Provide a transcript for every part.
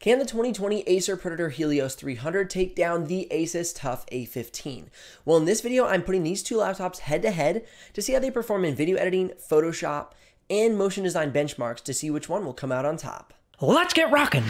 Can the 2020 Acer Predator Helios 300 take down the Asus TUF A15? Well, in this video, I'm putting these two laptops head to head to see how they perform in video editing, Photoshop, and motion design benchmarks to see which one will come out on top. Let's get rocking!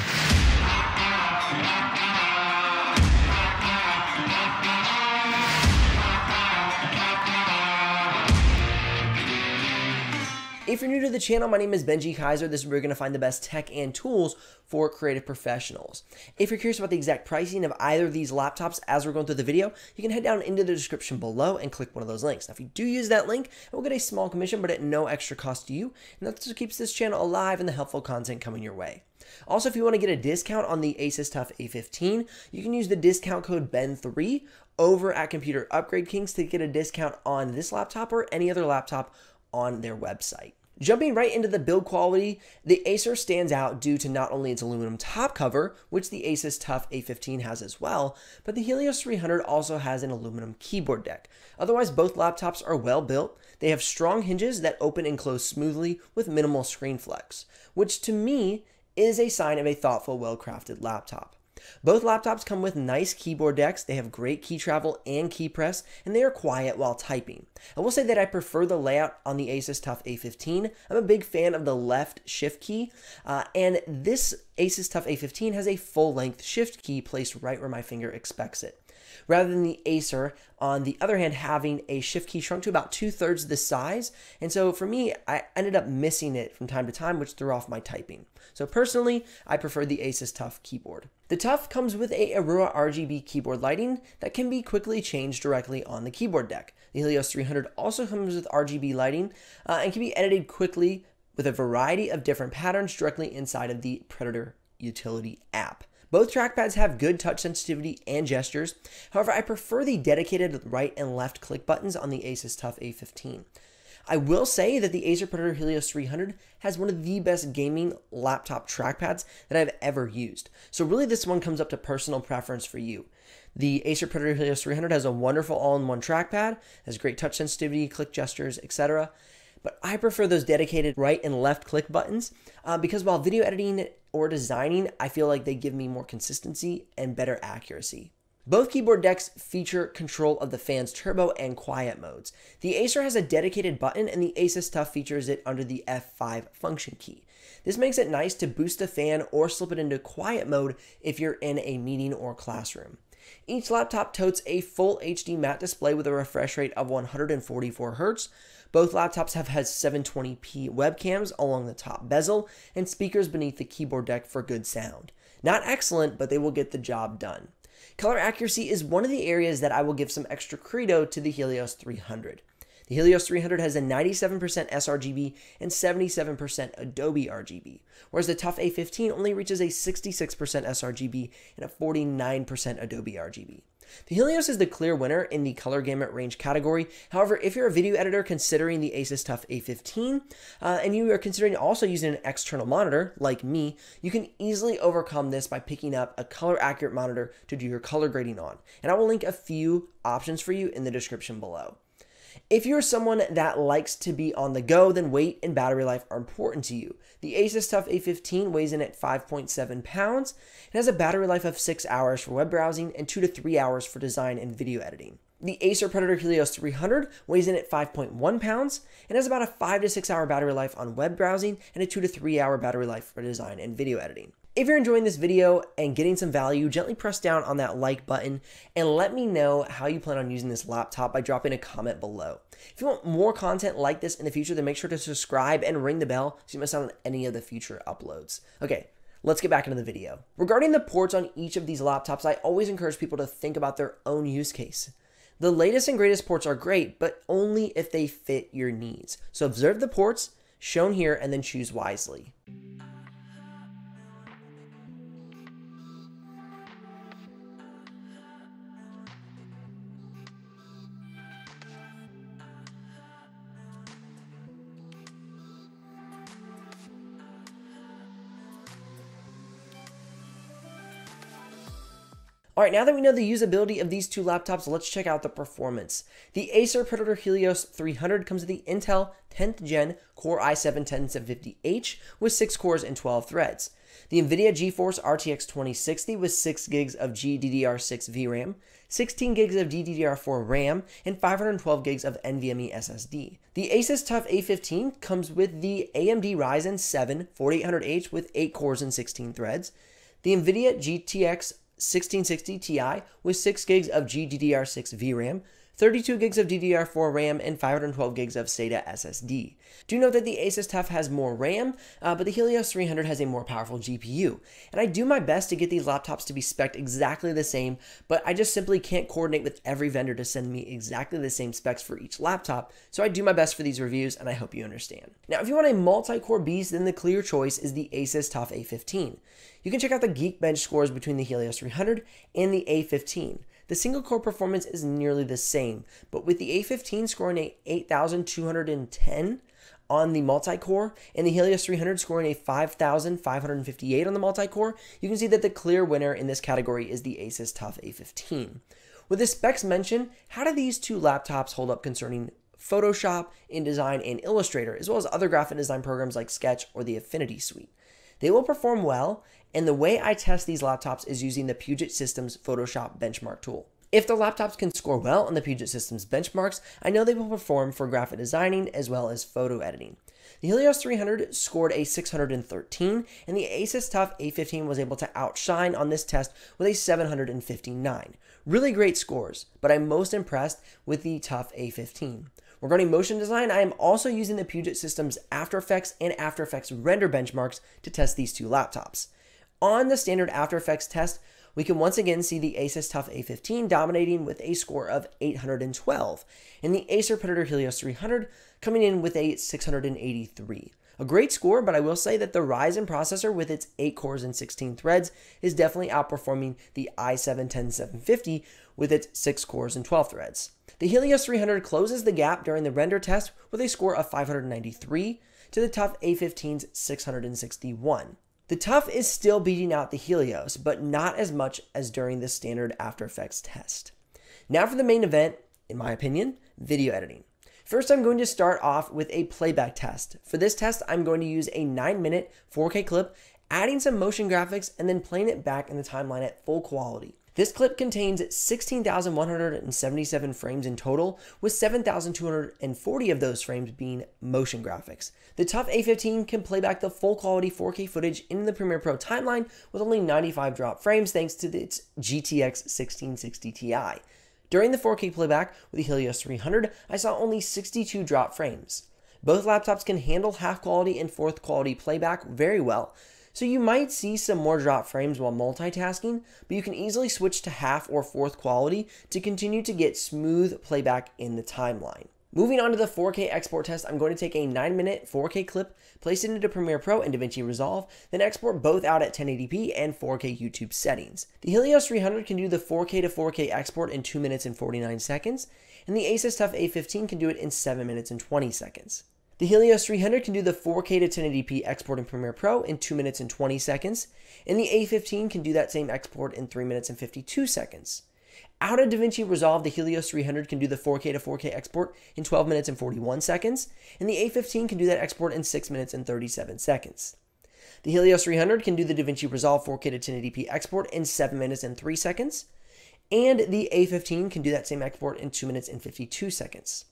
If you're new to the channel, my name is Benji Kaiser. This is where you're going to find the best tech and tools for creative professionals. If you're curious about the exact pricing of either of these laptops as we're going through the video, you can head down into the description below and click one of those links. Now, if you do use that link, it will get a small commission, but at no extra cost to you. And that's what keeps this channel alive and the helpful content coming your way. Also, if you want to get a discount on the Asus TUF A15, you can use the discount code BEN3 over at Computer Upgrade Kings to get a discount on this laptop or any other laptop on their website. Jumping right into the build quality, the Acer stands out due to not only its aluminum top cover, which the Asus TUF A15 has as well, but the Helios 300 also has an aluminum keyboard deck. Otherwise, both laptops are well built. They have strong hinges that open and close smoothly with minimal screen flex, which to me is a sign of a thoughtful, well-crafted laptop. Both laptops come with nice keyboard decks, they have great key travel and key press, and they are quiet while typing. I will say that I prefer the layout on the Asus TUF A15. I'm a big fan of the left shift key, and this Asus TUF A15 has a full-length shift key placed right where my finger expects it, rather than the Acer, on the other hand, having a shift key shrunk to about 2/3 the size. And so for me, I ended up missing it from time to time, which threw off my typing. So personally, I prefer the Asus TUF keyboard. The TUF comes with a Arua RGB keyboard lighting that can be quickly changed directly on the keyboard deck. The Helios 300 also comes with RGB lighting and can be edited quickly with a variety of different patterns directly inside of the Predator Utility app. Both trackpads have good touch sensitivity and gestures. However, I prefer the dedicated right and left click buttons on the Asus TUF A15. I will say that the Acer Predator Helios 300 has one of the best gaming laptop trackpads that I've ever used. So really this one comes up to personal preference for you. The Acer Predator Helios 300 has a wonderful all-in-one trackpad, has great touch sensitivity, click gestures, etc. But I prefer those dedicated right and left click buttons because while video editing or designing, I feel like they give me more consistency and better accuracy. Both keyboard decks feature control of the fan's turbo and quiet modes. The Acer has a dedicated button and the Asus TUF features it under the F5 function key. This makes it nice to boost the fan or slip it into quiet mode if you're in a meeting or classroom. Each laptop totes a full HD matte display with a refresh rate of 144Hz. Both laptops have 720p webcams along the top bezel and speakers beneath the keyboard deck for good sound. Not excellent, but they will get the job done. Color accuracy is one of the areas that I will give some extra credo to the Helios 300. The Helios 300 has a 97% sRGB and 77% Adobe RGB, whereas the TUF A15 only reaches a 66% sRGB and a 49% Adobe RGB. The Helios is the clear winner in the color gamut range category. However, if you're a video editor considering the Asus TUF A15, and you are considering also using an external monitor, like me, you can easily overcome this by picking up a color accurate monitor to do your color grading on. And I will link a few options for you in the description below. If you're someone that likes to be on the go, then weight and battery life are important to you. The Asus TUF A15 weighs in at 5.7 pounds and has a battery life of 6 hours for web browsing and 2 to 3 hours for design and video editing. The Acer Predator Helios 300 weighs in at 5.1 pounds and has about a 5 to 6 hour battery life on web browsing and a 2 to 3 hour battery life for design and video editing. If you're enjoying this video and getting some value, gently press down on that like button and let me know how you plan on using this laptop by dropping a comment below. If you want more content like this in the future, then make sure to subscribe and ring the bell so you miss out on any of the future uploads. Okay, let's get back into the video. Regarding the ports on each of these laptops, I always encourage people to think about their own use case. The latest and greatest ports are great, but only if they fit your needs. So observe the ports shown here and then choose wisely. All right, now that we know the usability of these two laptops, let's check out the performance. The Acer Predator Helios 300 comes with the Intel 10th Gen Core i7 10750H with 6 cores and 12 threads. The NVIDIA GeForce RTX 2060 with 6 gigs of GDDR6 VRAM, 16 gigs of DDR4 RAM, and 512 gigs of NVMe SSD. The Asus TUF A15 comes with the AMD Ryzen 7 4800H with 8 cores and 16 threads. The NVIDIA GTX 1660 Ti with 6 gigs of GDDR6 VRAM, 32 gigs of DDR4 RAM, and 512 gigs of SATA SSD. Do note that the Asus TUF has more RAM, but the Helios 300 has a more powerful GPU. And I do my best to get these laptops to be spec'd exactly the same, but I just simply can't coordinate with every vendor to send me exactly the same specs for each laptop, so I do my best for these reviews, and I hope you understand. Now, if you want a multi-core beast, then the clear choice is the Asus TUF A15. You can check out the Geekbench scores between the Helios 300 and the A15. The single-core performance is nearly the same, but with the A15 scoring a 8,210 on the multi-core and the Helios 300 scoring a 5,558 on the multi-core, you can see that the clear winner in this category is the Asus TUF A15. With the specs mentioned, how do these two laptops hold up concerning Photoshop, InDesign, and Illustrator, as well as other graphic design programs like Sketch or the Affinity Suite? They will perform well, and the way I test these laptops is using the Puget Systems Photoshop benchmark tool. If the laptops can score well on the Puget Systems benchmarks, I know they will perform for graphic designing as well as photo editing. The Helios 300 scored a 613, and the Asus TUF A15 was able to outshine on this test with a 759. Really great scores, but I'm most impressed with the TUF A15. Regarding motion design, I am also using the Puget Systems After Effects and After Effects render benchmarks to test these two laptops. On the standard After Effects test, we can once again see the Asus TUF A15 dominating with a score of 812, and the Acer Predator Helios 300 coming in with a 683. A great score, but I will say that the Ryzen processor with its 8 cores and 16 threads is definitely outperforming the i7-10750 with its 6 cores and 12 threads. The Helios 300 closes the gap during the render test with a score of 593 to the TUF A15's 661. The TUF is still beating out the Helios, but not as much as during the standard After Effects test. Now for the main event, in my opinion, video editing. First, I'm going to start off with a playback test. For this test, I'm going to use a 9-minute 4K clip, adding some motion graphics, and then playing it back in the timeline at full quality. This clip contains 16,177 frames in total, with 7,240 of those frames being motion graphics. The TUF A15 can play back the full quality 4K footage in the Premiere Pro timeline with only 95 drop frames thanks to its GTX 1660 Ti. During the 4K playback with the Helios 300, I saw only 62 drop frames. Both laptops can handle half quality and fourth quality playback very well, so you might see some more drop frames while multitasking, but you can easily switch to half or fourth quality to continue to get smooth playback in the timeline. Moving on to the 4K export test, I'm going to take a 9-minute 4K clip, place it into Premiere Pro and DaVinci Resolve, then export both out at 1080p and 4K YouTube settings. The Helios 300 can do the 4K to 4K export in 2 minutes and 49 seconds, and the Asus TUF A15 can do it in 7 minutes and 20 seconds. The Helios 300 can do the 4K to 1080p export in Premiere Pro in 2 minutes and 20 seconds, and the A15 can do that same export in 3 minutes and 52 seconds. Out of DaVinci Resolve, the Helios 300 can do the 4K to 4K export in 12 minutes and 41 seconds, and the A15 can do that export in 6 minutes and 37 seconds. The Helios 300 can do the DaVinci Resolve 4K to 1080p export in 7 minutes and 3 seconds, and the A15 can do that same export in 2 minutes and 52 seconds.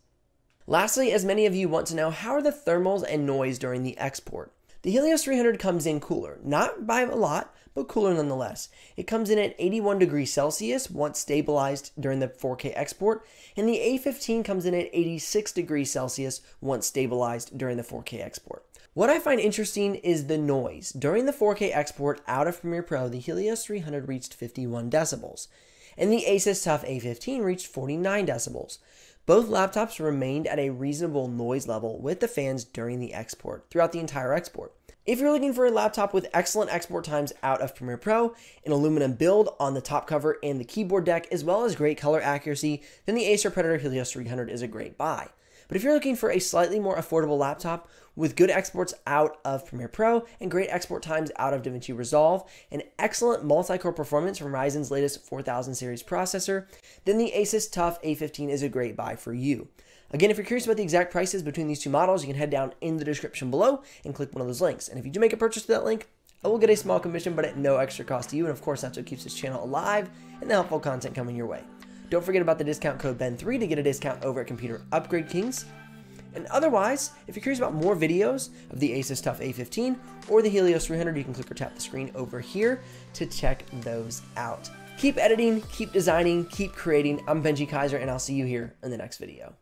Lastly, as many of you want to know, how are the thermals and noise during the export? The Helios 300 comes in cooler, not by a lot, but cooler nonetheless. It comes in at 81 degrees Celsius once stabilized during the 4K export, and the A15 comes in at 86 degrees Celsius once stabilized during the 4K export. What I find interesting is the noise. During the 4K export out of Premiere Pro, the Helios 300 reached 51 decibels, and the Asus TUF A15 reached 49 decibels. Both laptops remained at a reasonable noise level with the fans during the export, throughout the entire export. If you're looking for a laptop with excellent export times out of Premiere Pro, an aluminum build on the top cover and the keyboard deck, as well as great color accuracy, then the Acer Predator Helios 300 is a great buy. But if you're looking for a slightly more affordable laptop with good exports out of Premiere Pro and great export times out of DaVinci Resolve and excellent multi-core performance from Ryzen's latest 4000 series processor, then the Asus TUF A15 is a great buy for you. Again, if you're curious about the exact prices between these two models, you can head down in the description below and click one of those links. And if you do make a purchase through that link, I will get a small commission, but at no extra cost to you. And of course, that's what keeps this channel alive and the helpful content coming your way. Don't forget about the discount code BEN3 to get a discount over at Computer Upgrade Kings. And otherwise, if you're curious about more videos of the Asus TUF A15 or the Helios 300, you can click or tap the screen over here to check those out. Keep editing, keep designing, keep creating. I'm Benji Kaiser, and I'll see you here in the next video.